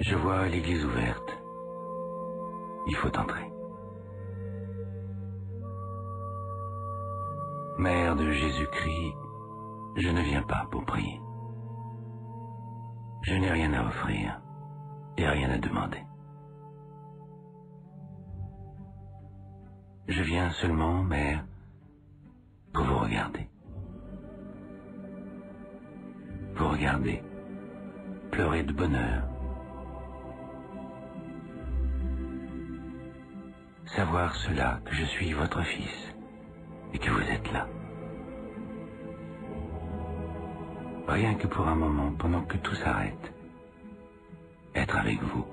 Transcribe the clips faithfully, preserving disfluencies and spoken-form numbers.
Je vois l'église ouverte. Il faut entrer. Mère de Jésus-Christ, je ne viens pas pour prier. Je n'ai rien à offrir et rien à demander. Je viens seulement, Mère, pour vous regarder. Vous regarder, pleurer de bonheur. Savoir cela, que je suis votre fils et que vous êtes là. Rien que pour un moment, pendant que tout s'arrête, être avec vous,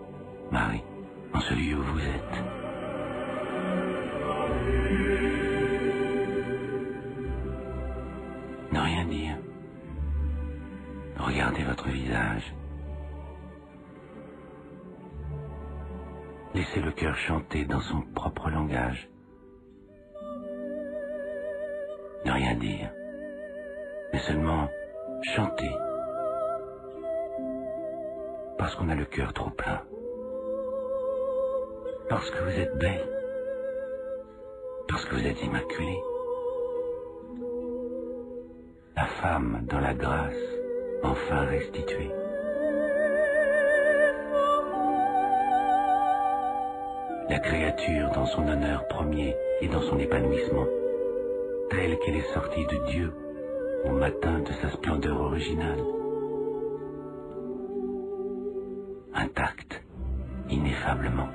Marie, en ce lieu où vous êtes. Ne rien dire. Regardez votre visage. Laissez le cœur chanter dans son propre langage. Ne rien dire, mais seulement chanter, parce qu'on a le cœur trop plein, parce que vous êtes belle, parce que vous êtes immaculée, la femme dans la grâce enfin restituée. La créature dans son honneur premier et dans son épanouissement, telle qu'elle est sortie de Dieu au matin de sa splendeur originale. Intacte, ineffablement.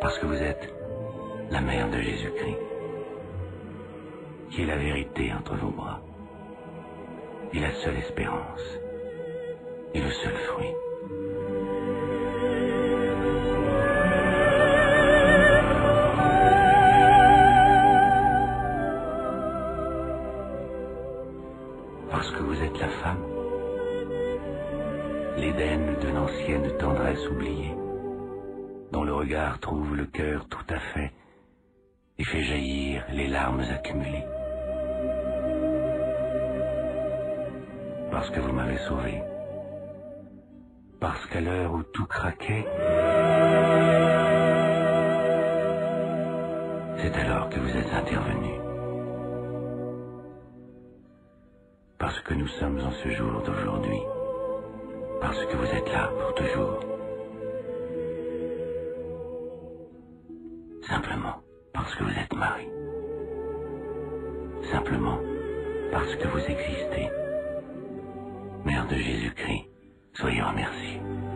Parce que vous êtes la mère de Jésus-Christ, qui est la vérité entre vos bras, et la seule espérance, et le seul fruit. Parce que vous êtes la femme, l'Éden de l'ancienne tendresse oubliée, dont le regard trouve le cœur tout à fait et fait jaillir les larmes accumulées. Parce que vous m'avez sauvé, parce qu'à l'heure où tout craquait, c'est alors que vous êtes intervenu. Parce que nous sommes en ce jour d'aujourd'hui, parce que vous êtes là pour toujours. Simplement parce que vous êtes Marie. Simplement parce que vous existez. Mère de Jésus-Christ, soyez remerciée.